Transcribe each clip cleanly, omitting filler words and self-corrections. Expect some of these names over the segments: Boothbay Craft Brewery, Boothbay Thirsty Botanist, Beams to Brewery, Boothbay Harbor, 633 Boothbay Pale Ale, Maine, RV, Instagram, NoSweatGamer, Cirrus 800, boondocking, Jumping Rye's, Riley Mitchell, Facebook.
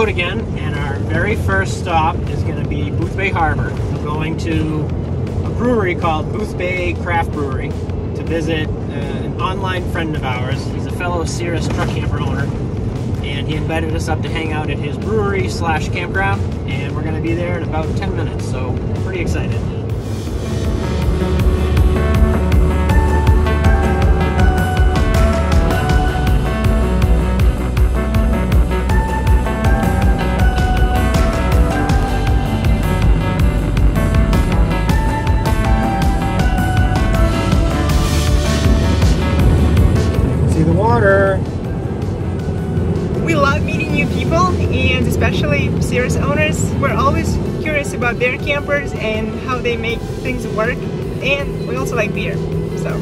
road again, and our very first stop is going to be Boothbay Harbor. We're going to a brewery called Boothbay Craft Brewery to visit an online friend of ours. He's a fellow Cirrus truck camper owner, and he invited us up to hang out at his brewery slash campground, and we're going to be there in about 10 minutes, so pretty excited. We love meeting new people, and especially Cirrus owners. We're always curious about their campers and how they make things work, and we also like beer. So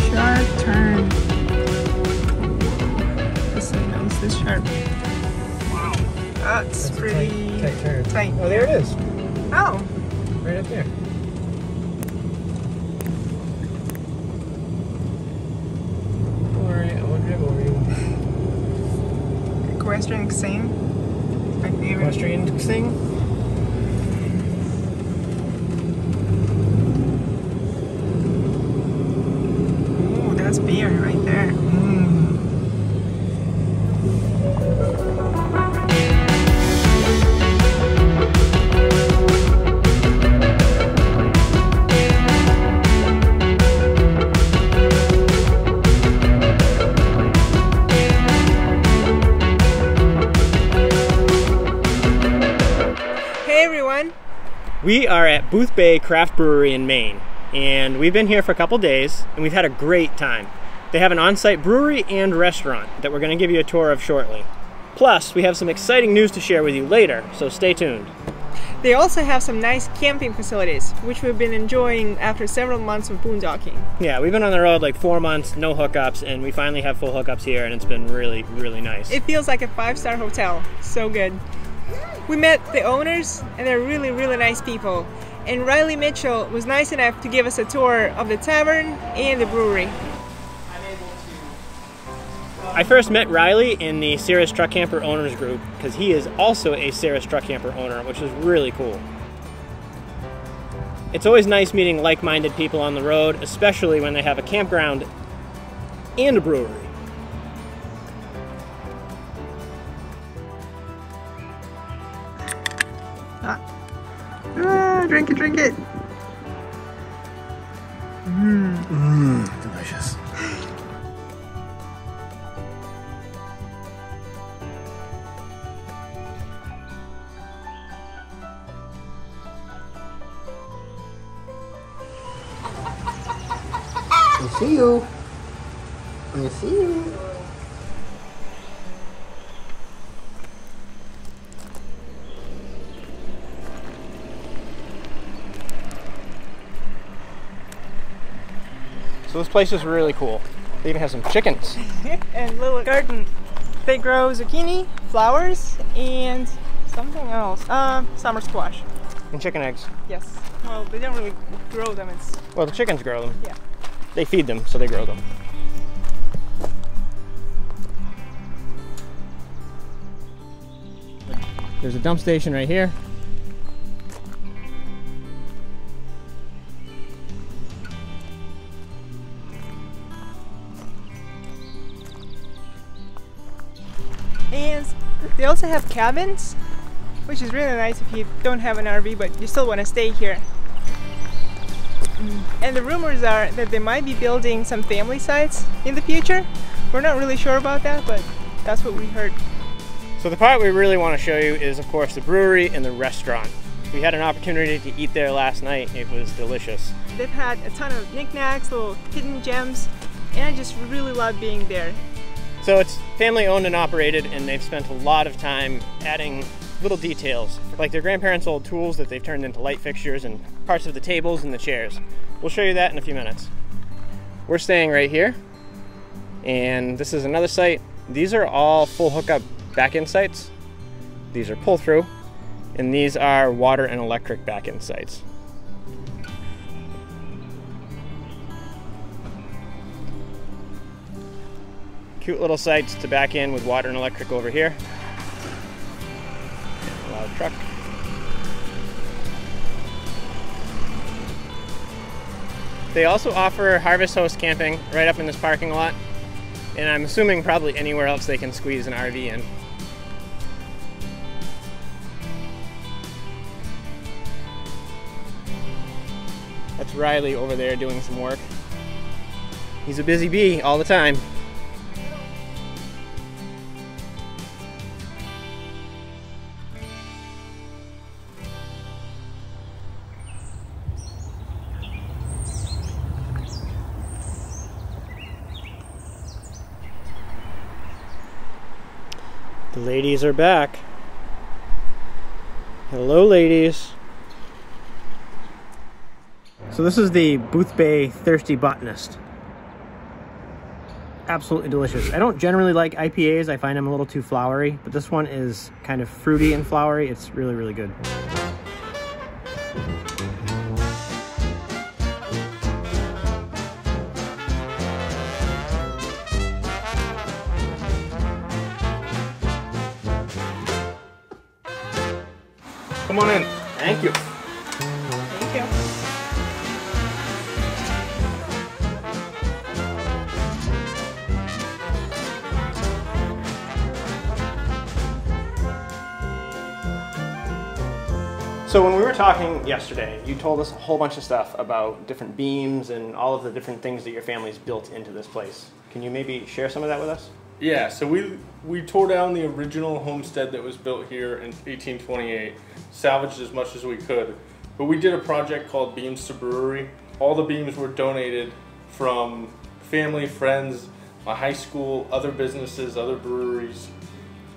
it's a sharp turn. This one is this sharp. Wow, that's pretty tight turn. Tight. Oh, there it is. Oh. Right up there. Alright, I won't drive over you. Equestrian Xing. My favorite. Equestrian Xing. Ooh, that's beer right there. We are at Boothbay Craft Brewery in Maine, and we've been here for a couple days, and we've had a great time. They have an on-site brewery and restaurant that we're going to give you a tour of shortly. Plus, we have some exciting news to share with you later, so stay tuned. They also have some nice camping facilities, which we've been enjoying after several months of boondocking. Yeah, we've been on the road like 4 months, no hookups, and we finally have full hookups here, and it's been really, really nice. It feels like a five-star hotel. So good. We met the owners, and they're really, really nice people. And Riley Mitchell was nice enough to give us a tour of the tavern and the brewery. I first met Riley in the Cirrus Truck Camper Owners group, because he is also a Cirrus Truck Camper owner, which is really cool. It's always nice meeting like-minded people on the road, especially when they have a campground and a brewery. Ah, drink it, drink it. Delicious. I'll see you. I'll see you. So this place is really cool. They even have some chickens. And little garden. They grow zucchini, flowers, and something else. Summer squash. And chicken eggs. Yes. Well, they don't really grow them. It's... Well, the chickens grow them. Yeah. They feed them, so they grow them. There's a dump station right here. And they also have cabins, which is really nice if you don't have an RV but you still want to stay here. And the rumors are that they might be building some family sites in the future. We're not really sure about that, but that's what we heard. So the part we really want to show you is, of course, the brewery and the restaurant. We had an opportunity to eat there last night. It was delicious. They've had a ton of knickknacks, little hidden gems, and I just really love being there. So it's family owned and operated, and they've spent a lot of time adding little details, like their grandparents' old tools that they've turned into light fixtures and parts of the tables and the chairs. We'll show you that in a few minutes. We're staying right here, and this is another site. These are all full hookup back-end sites. These are pull-through, and these are water and electric back-end sites. Cute little sites to back in with water and electric over here. Loud truck. They also offer harvest host camping right up in this parking lot, and I'm assuming probably anywhere else they can squeeze an RV in. That's Riley over there doing some work. He's a busy bee all the time. The ladies are back. Hello, ladies. So this is the Boothbay Thirsty Botanist. Absolutely delicious. I don't generally like IPAs. I find them a little too flowery, but this one is kind of fruity and flowery. It's really, really good. Come on in. Thank you. Thank you. So when we were talking yesterday, you told us a whole bunch of stuff about different beams and all of the different things that your family's built into this place. Can you maybe share some of that with us? Yeah, so we tore down the original homestead that was built here in 1828, salvaged as much as we could, but we did a project called Beams to Brewery. All the beams were donated from family, friends, my high school, other businesses, other breweries.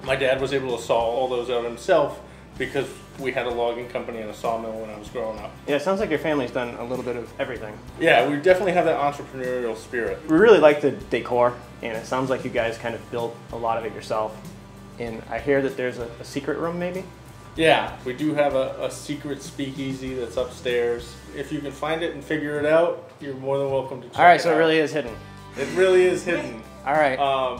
My dad was able to saw all those out himself because we had a logging company and a sawmill when I was growing up. Yeah, it sounds like your family's done a little bit of everything. Yeah, we definitely have that entrepreneurial spirit. We really like the decor, and it sounds like you guys kind of built a lot of it yourself. And I hear that there's a secret room, maybe? Yeah, we do have a secret speakeasy that's upstairs. If you can find it and figure it out, you're more than welcome to check it out. All right, so it really is hidden. It really is hidden. All right.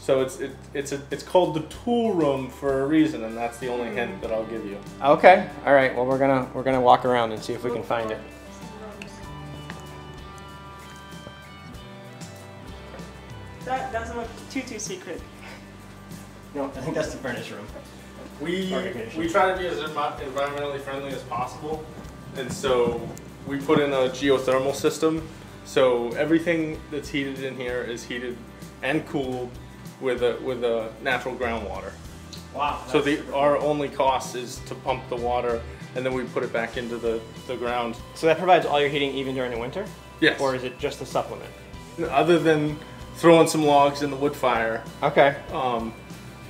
So it's called the tool room for a reason, and that's the only hint that I'll give you. Okay. All right. Well, we're gonna walk around and see if we can find it. That doesn't look too secret. No, I think that's the furnace room. We try to be as environmentally friendly as possible, and so we put in a geothermal system. So everything that's heated in here is heated and cooled with a natural groundwater. Wow. So our only cost is to pump the water, and then we put it back into the ground. So that provides all your heating even during the winter? Yes. Or is it just a supplement? Other than throwing some logs in the wood fire. Okay.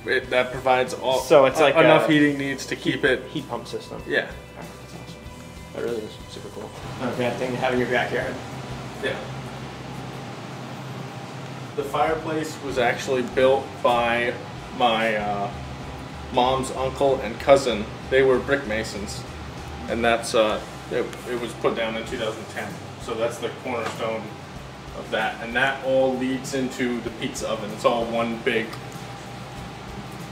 That provides all. So it's like enough heating needs to keep it. Heat pump system. Yeah. Oh, that's awesome. That really is super cool. Not a bad thing to have in your backyard. Yeah. The fireplace was actually built by my mom's uncle and cousin. They were brick masons, and that's it was put down in 2010. So that's the cornerstone of that, and that all leads into the pizza oven. It's all one big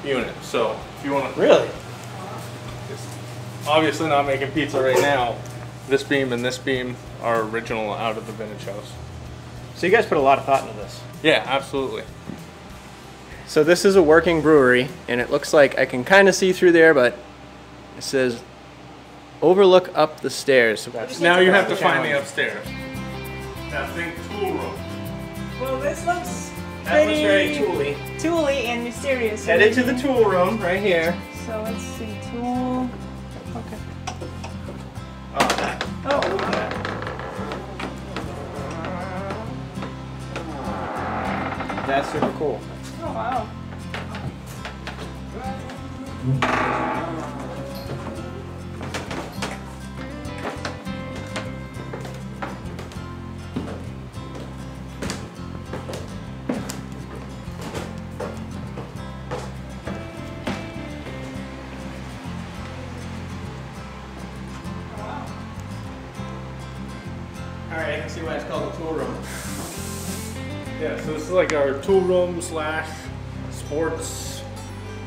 unit. So if you want to really, it's obviously not making pizza right now. This beam and this beam are original out of the vintage house. So you guys put a lot of thought into this. Yeah, absolutely. So this is a working brewery, and it looks like I can kind of see through there, but it says overlook up the stairs. So that's now you have to find the upstairs. That big tool room. Well, this looks very tooly and mysterious. Headed to the tool room right here. So let's see, tool. Okay. Oh, look at that. That's super cool. Oh, wow. All right, I can see why it's called the tool room. Yeah, so this is like our tool room slash sports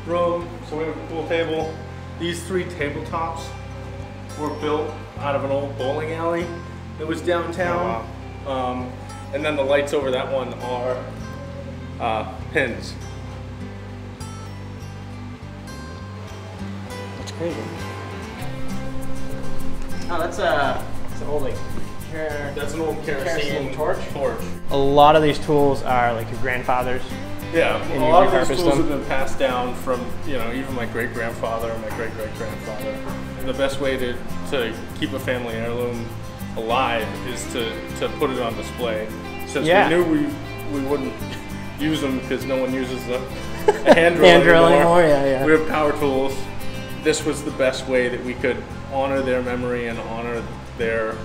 room. So we have a pool table. These three tabletops were built out of an old bowling alley that was downtown. Oh, wow. And then the lights over that one are pins. That's crazy. Oh, that's an old like. That's an old kerosene torch. A lot of these tools are like your grandfather's. Yeah, a lot of these tools have been passed down from, you know, even my great-grandfather and my great-great-grandfather. And the best way to keep a family heirloom alive is to put it on display. Since we knew we wouldn't use them because no one uses a hand drill anymore, we have power tools. This was the best way that we could honor their memory and honor their,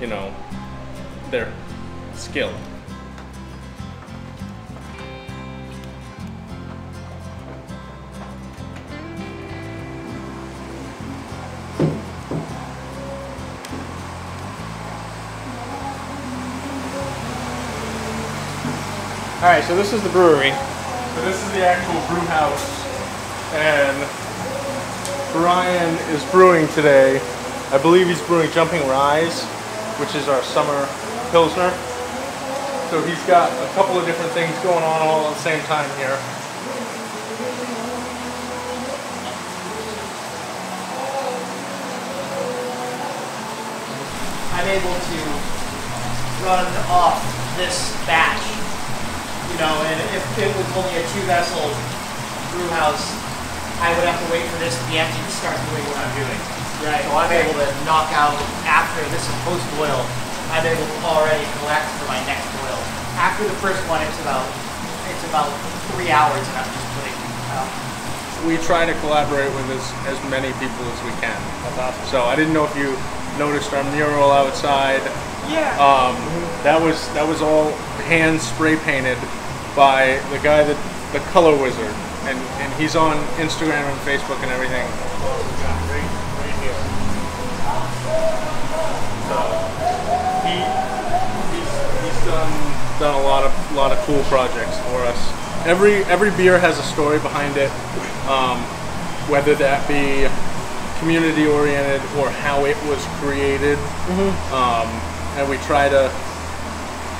you know, their skill. All right, so this is the brewery. So this is the actual brew house, and Brian is brewing today. I believe he's brewing Jumping Rye's, which is our summer pilsner. So he's got a couple of different things going on all at the same time here. I'm able to run off this batch. You know, and if it was only a two-vessel brew house, I would have to wait for this to be empty to start doing what I'm doing. Right. So I'm able to knock out, after this is post-boil, I'm able to already collect for my next boil. After the first one, it's about 3 hours and I'm just putting out. We try to collaborate with as many people as we can. That's awesome. So I didn't know if you noticed our mural outside. Yeah. That was all hand spray painted by the guy that the color wizard, and he's on Instagram and Facebook and everything. Right here. So he's done a lot of cool projects for us. Every beer has a story behind it, whether that be community oriented or how it was created. And we try to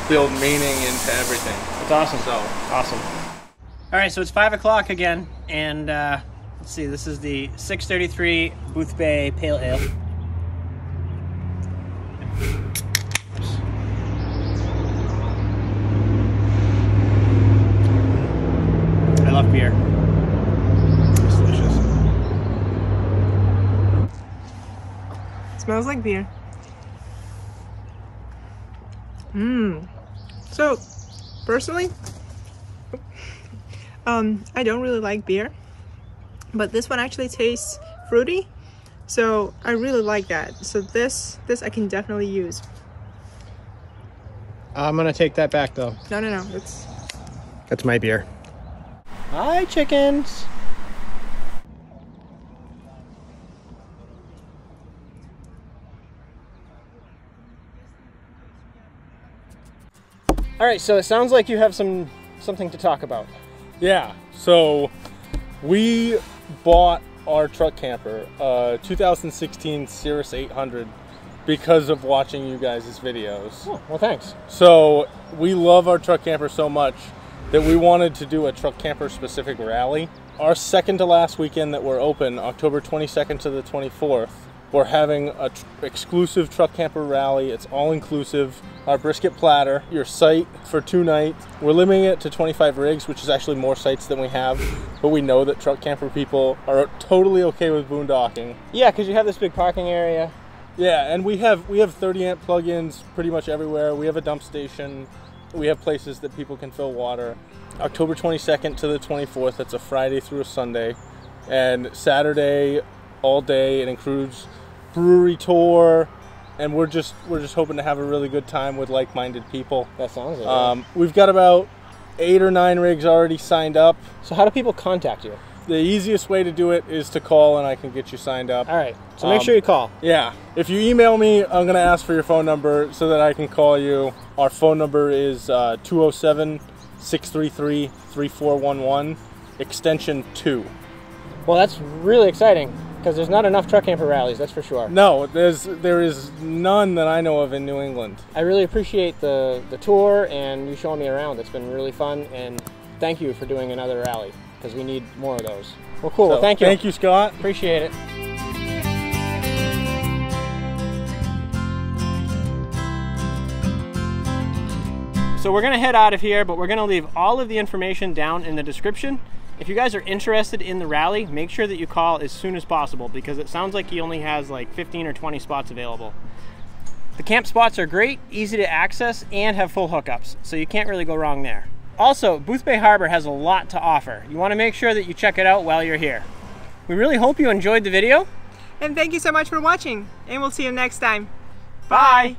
build meaning into everything. It's awesome. So awesome. All right, so it's 5 o'clock again, and let's see. This is the 633 Boothbay Pale Ale. I love beer. It's delicious. It smells like beer. So, personally, I don't really like beer, but this one actually tastes fruity, so I really like that. So this I can definitely use. I'm gonna take that back though. No, that's my beer. Hi, chickens. All right, so it sounds like you have something to talk about. Yeah, so we bought our truck camper, 2016 Cirrus 800, because of watching you guys' videos. Oh, well, thanks. So we love our truck camper so much that we wanted to do a truck camper specific rally. Our second to last weekend that we're open, October 22nd to the 24th, we're having an exclusive truck camper rally. It's all inclusive. Our brisket platter, your site for 2 nights. We're limiting it to 25 rigs, which is actually more sites than we have. But we know that truck camper people are totally okay with boondocking. Yeah, because you have this big parking area. Yeah, and we have 30-amp plug-ins pretty much everywhere. We have a dump station. We have places that people can fill water. October 22nd to the 24th, that's a Friday through a Sunday. And Saturday, all day, it includes brewery tour, and we're just hoping to have a really good time with like-minded people. That sounds good. We've got about 8 or 9 rigs already signed up. So how do people contact you? The easiest way to do it is to call, and I can get you signed up. All right, so make sure you call. Yeah, if you email me, I'm gonna ask for your phone number so that I can call you. Our phone number is 207-633-3411, extension 2. Well, that's really exciting, because there's not enough truck camper rallies, that's for sure. No, there is none that I know of in New England. I really appreciate the tour and you showing me around. It's been really fun, and thank you for doing another rally, because we need more of those. Well, cool. So, well, thank you. Thank you, Scott. Appreciate it. So we're gonna head out of here, but we're gonna leave all of the information down in the description. If you guys are interested in the rally, make sure that you call as soon as possible, because it sounds like he only has like 15 or 20 spots available. The camp spots are great, easy to access, and have full hookups, so you can't really go wrong there. Also, Boothbay Harbor has a lot to offer. You wanna make sure that you check it out while you're here. We really hope you enjoyed the video. And thank you so much for watching, and we'll see you next time. Bye.